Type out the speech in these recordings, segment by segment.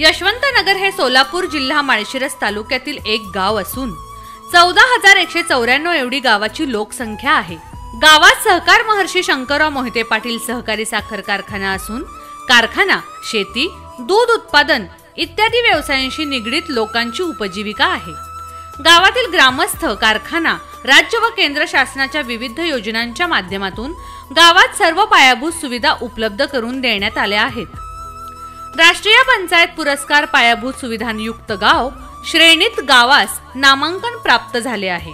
यशवंतनगर हे सोलापूर जिल्हा माळशिरस तालुक्यातील एक गाव असून 14,194 एवढी गावाची लोकसंख्या आहे। गावात सहकार महर्षी शंकरराव मोहिते पाटील सहकारी साखर कारखाना असून कारखाना, शेती, दूध उत्पादन इत्यादी व्यवसायांशी निगडीत लोकांची उपजीविका आहे। गावातील ग्रामस्थ कारखाना राज्य व केंद्र शासनाच्या विविध योजनांच्या माध्यमातून गावात सर्व पायाभूत सुविधा उपलब्ध करून देण्यात आल्या आहेत। राष्ट्रीय पंचायत पुरस्कार पायाभूत सुविधांयुक्त गाव श्रेणीत गावास नामांकन प्राप्त झाले आहे।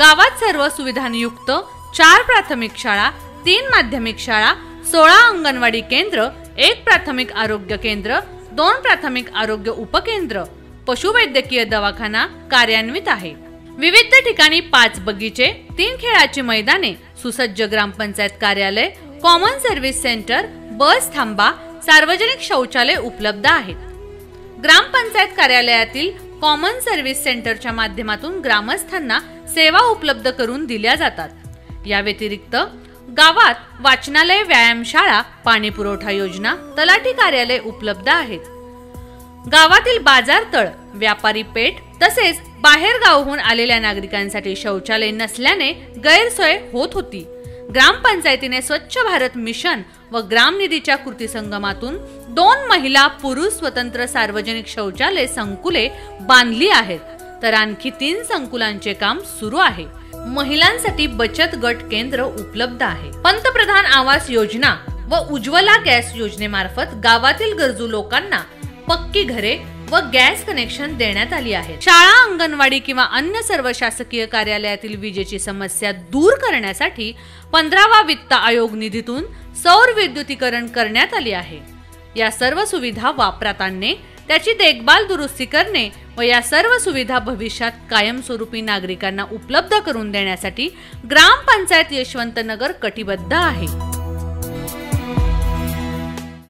गावात सर्व सुविधांयुक्त 4 प्राथमिक शाळा, 3 माध्यमिक शाळा, 16 अंगणवाडी केंद्र, 1 प्राथमिक आरोग्य केंद्र, 2 प्राथमिक आरोग्य उपकेंद्र, पशुवैद्यकीय दवाखाना कार्यान्वित आहे। विविध ठिकाणी 5 बगीचे, 3 खेळाची मैदाने, सुसज्ज ग्रामपंचायत कार्यालय, कॉमन सर्व्हिस सेंटर, बस थांबा, सार्वजनिक शौचालय उपलब्ध आहेत। ग्रामपंचायत कार्यालयातील कॉमन सर्व्हिस सेंटरच्या माध्यमातून ग्रामस्थांना सेवा उपलब्ध करून दिल्या जातात। या व्यतिरिक्त गावात वाचनालय, व्यायामशाळा, पाणी पुरवठा योजना, तलाठी कार्यालय उपलब्ध आहेत। गावातील बाजारतळ, व्यापारी पेठ तसेच बाहेर गावहून आलेल्या नागरिकांसाठी शौचालय नसल्याने गैरसोय होत होती। ग्रामपंचायतीने स्वच्छ भारत मिशन व ग्राम निधीच्या कृती संगमातून 2 महिला पुरुष स्वतंत्र सार्वजनिक शौचालय संकुले बांधली आहेत, तर आणखी 3 संकुलांचे काम सुरू आहे। महिलांसाठी बचत गट केंद्र उपलब्ध आहे। पंतप्रधान आवास योजना व उज्ज्वला गॅस योजनेमार्फत गावातील गरजू लोकांना पक्की घरे व गॅस कनेक्शन देण्यात आली आहे। शाळा, अंगणवाडी किंवा अन्य सर्व शासकीय कार्यालयातील विजेची समस्या दूर करण्यासाठी 15वा वित्त आयोग निधीतून सौर विद्युतीकरण करण्यात आली आहे। या सर्व सुविधा वापरात आणणे, त्याची देखभाल, दुरुस्ती करणे व या सर्व सुविधा भविष्यात कायमस्वरूपी नागरिकांना उपलब्ध करून देण्यासाठी ग्रामपंचायत यशवंतनगर कटिबद्ध आहे।